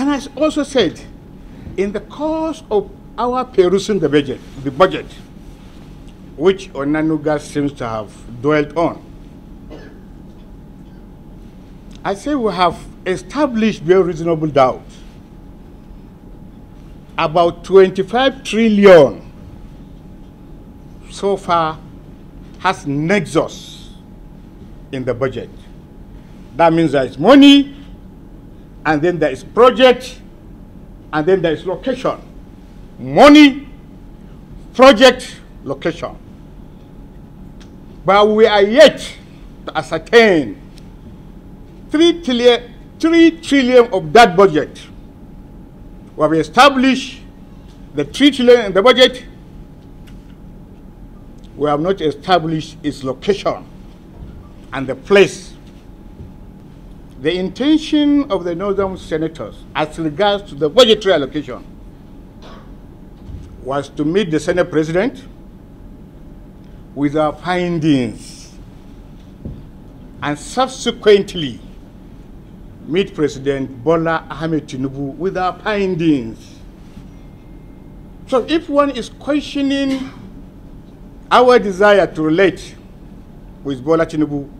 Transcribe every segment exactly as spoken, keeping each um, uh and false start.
And I also said, in the course of our perusing the budget, the budget, which Onanuga seems to have dwelt on, I say we have established beyond reasonable doubt about twenty-five trillion so far has nexus in the budget. That means there is money, and then there is project, and then there is location. Money, project, location. But we are yet to ascertain Three trillion, three trillion of that budget. We have established the three trillion in the budget. We have not established its location and the place. The intention of the Northern Senators as regards to the budgetary allocation was to meet the Senate President with our findings and subsequently meet President Bola Ahmed Tinubu with our findings. So if one is questioning our desire to relate with Bola Tinubu,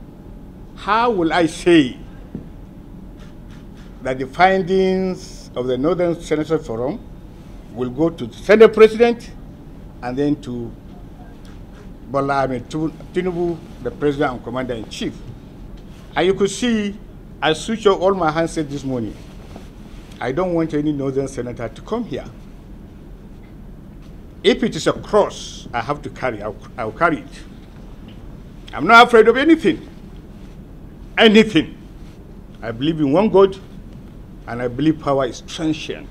how will I say that the findings of the Northern Senator Forum will go to the Senate President and then to Bola Ahmed Tinubu, the President and Commander-in-Chief? And you could see I switched off all my handsets this morning. I don't want any Northern Senator to come here. If it is a cross I have to carry, I'll, I'll carry it. I'm not afraid of anything. Anything. I believe in one God, and I believe power is transient.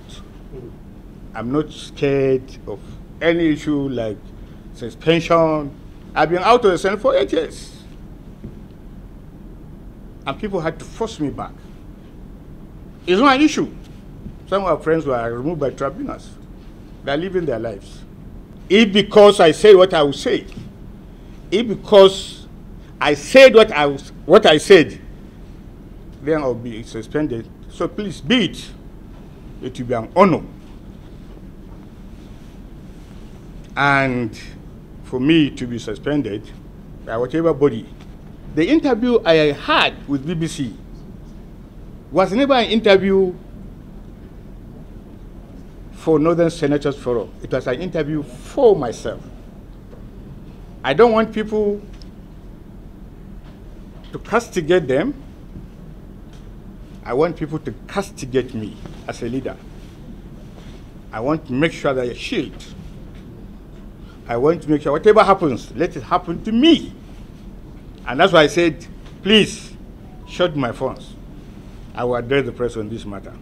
I'm not scared of any issue like suspension. I've been out of the Senate for eight years. And people had to force me back. It's not an issue. Some of our friends were removed by tribunals. They are living their lives. If because I said what I would say, if because I said what I was, what I said, then I'll be suspended. So please be it. It will be an honor. And for me to be suspended by whatever body. The interview I had with B B C was never an interview for Northern Senators Forum. It was an interview for myself. I don't want people to castigate them. I want people to castigate me as a leader. I want to make sure that I shield. I want to make sure whatever happens, let it happen to me. And that's why I said, please, shut my phones. I will address the press on this matter.